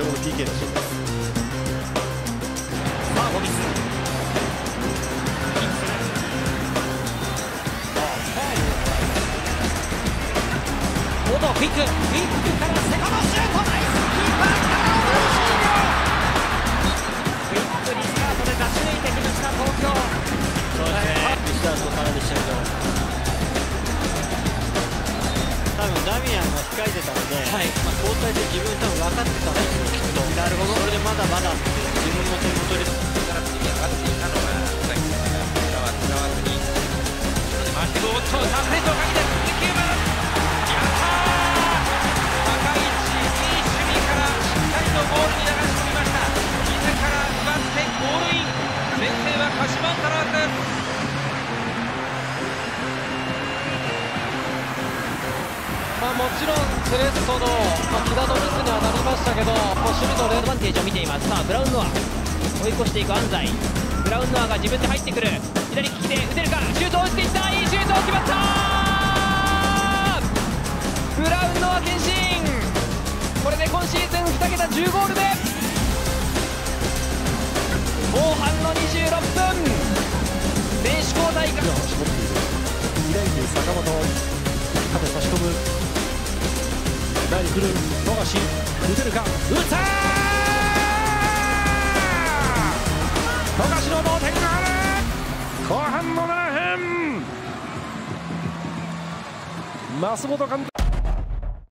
今日も PK のシーンです。さあゴミス、元クイック、クイックからセカンドシュート、ナイスキーパーからのクイックリスタートで出し抜いてきました東京。そうですね、リスタートからでしたけど多分ダミアンが控えてたので、はい、まあ交代で自分多分分かってたんですよきっと。なるほど、それでまだまだ自分の手元でから積み上がっていたのが最後は使わずに回して、おっとサプレットをかけて9番やったー、高い位置いい守備からしっかりとゴールに流し込みました。自ら奪ってゴールイン、先制は鹿島アントラーズ。まあ、もちろんセレッソの木田のミスにはなりましたけど、守備のアドバンテージを見ています。さあブラウンノア追い越していく安西、ブラウンノアが自分で入ってくる、左利きで打てるか、シュートを打っていった、いいシュート決まった、ブラウンノア献身、これで今シーズン2桁10ゴール目。後半の26分、選手交代が2連休坂本縦差し込む、前に来る富樫、打てるか、打ったー、富樫の同点がある。後半の7分、舛本監督